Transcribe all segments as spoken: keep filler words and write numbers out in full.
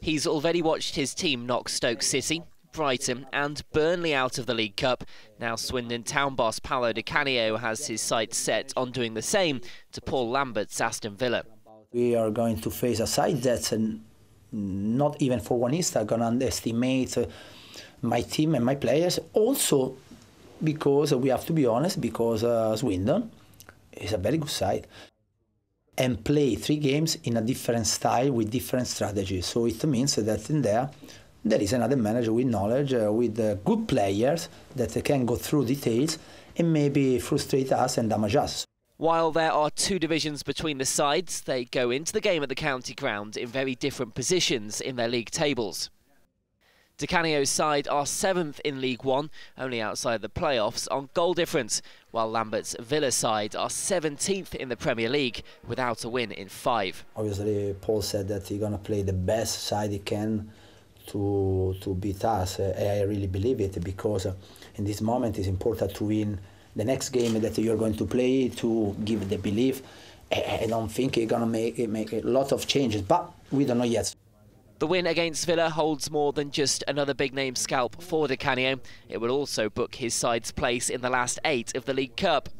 He's already watched his team knock Stoke City, Brighton and Burnley out of the League Cup. Now Swindon town boss Paolo Di Canio has his sights set on doing the same to Paul Lambert's Aston Villa. We are going to face a side that's not even for one instant going to underestimate my team and my players. Also, because we have to be honest, because uh, Swindon is a very good side and play three games in a different style with different strategies. So it means that in there, there is another manager with knowledge, uh, with uh, good players that can go through details and maybe frustrate us and damage us. While there are two divisions between the sides, they go into the game at the county ground in very different positions in their league tables. Di Canio's side are seventh in League One, only outside the playoffs on goal difference, while Lambert's Villa side are seventeenth in the Premier League without a win in five. Obviously, Paul said that he's going to play the best side he can to to beat us. Uh, I really believe it, because uh, in this moment it's important to win the next game that you're going to play, to give the belief. I, I don't think it's going to make, make a lot of changes, but we don't know yet. The win against Villa holds more than just another big-name scalp for Di Canio. It will also book his side's place in the last eight of the League Cup.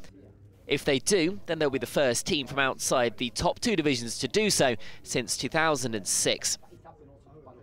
If they do, then they'll be the first team from outside the top two divisions to do so since two thousand six.